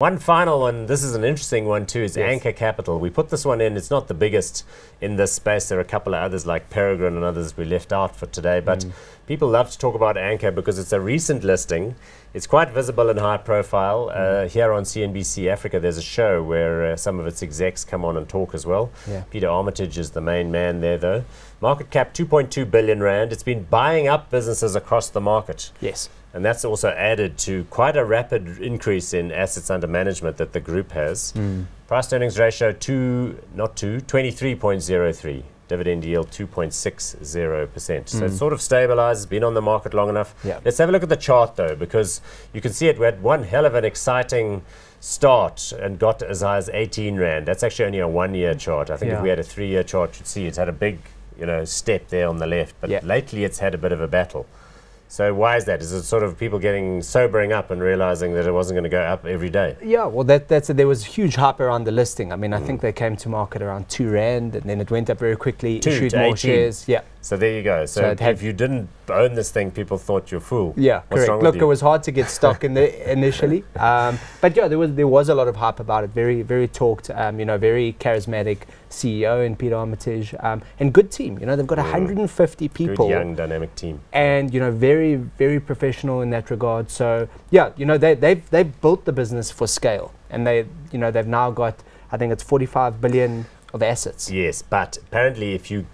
One final one, this is an interesting one too, is Anchor Capital. We put this one in, it's not the biggest in this space. There are a couple of others like Peregrine and others we left out for today, but people love to talk about Anchor because it's a recent listing. It's quite visible and high profile. Here on CNBC Africa, there's a show where some of its execs come on and talk as well. Yeah. Peter Armitage is the main man there though. Market cap 2.2 billion rand. It's been buying up businesses across the market. Yes. And that's also added to quite a rapid increase in assets under management that the group has. Price earnings ratio 23.03. Dividend yield 2.60%. So it's sort of stabilized, been on the market long enough. Yeah. Let's have a look at the chart though, because you can see it. We had one hell of an exciting start and got as high as 18 rand. That's actually only a 1 year chart. I think if we had a 3 year chart, you'd see it's had a big, you know, step there on the left. But lately it's had a bit of a battle. So why is that? Is it sort of people getting sobering up and realizing that it wasn't going to go up every day? Yeah, well, that's there was a huge hype around the listing. I mean, I think they came to market around 2 rand, and then it went up very quickly, issued more shares. Yeah. So there you go. So if you didn't own this thing, people thought you're a fool. Yeah, correct. Look, it was hard to get stock in there initially, but yeah, there was a lot of hype about it. Very, very talked. You know, very charismatic CEO in Peter Armitage, and good team. You know, they've got 150 people. Good young dynamic team. And you know, very, very professional in that regard. So yeah, you know, they've built the business for scale, and they've now got, I think it's 45 billion of assets. Yes, but apparently if you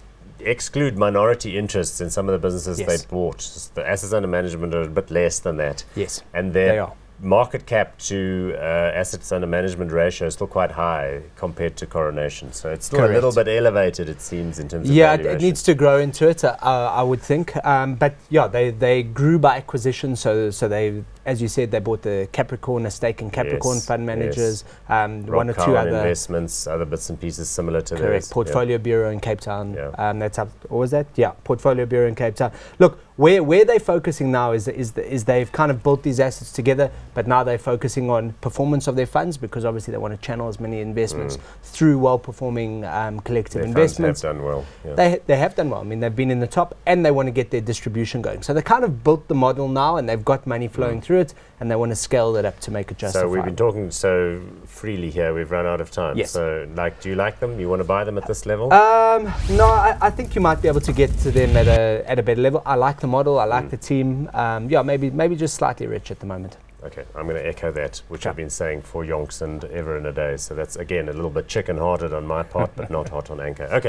exclude minority interests in some of the businesses they bought, the assets under management are a bit less than that. Yes, and their market cap to assets under management ratio is still quite high compared to Coronation. So it's still a little bit elevated, it seems, in terms of valuation. It needs to grow into it, I would think. But yeah, they grew by acquisition. So they, as you said, they bought the Capricorn, a stake in Capricorn fund managers, one or two other investments, other bits and pieces similar to theirs. Portfolio Bureau in Cape Town. Yeah. That's up. What was that? Yeah, Portfolio Bureau in Cape Town. Look, where they're focusing now is they've kind of built these assets together, but now they're focusing on performance of their funds, because obviously they want to channel as many investments through well-performing collective investments. Their funds have done well. Yeah. They have done well. I mean, they've been in the top, and they want to get their distribution going. So they kind of built the model now, and they've got money flowing through it, and they want to scale that up to make it justified. So we've been talking so freely here, we've run out of time. Yes. So like, do you like them? You want to buy them at this level? No, I think you might be able to get to them at a better level. I like the model, I like the team. Yeah, maybe just slightly rich at the moment. Okay, I'm going to echo that, which I've been saying for yonks and ever and a day. So that's, again, a little bit chicken-hearted on my part, but not hot on Anchor. Okay.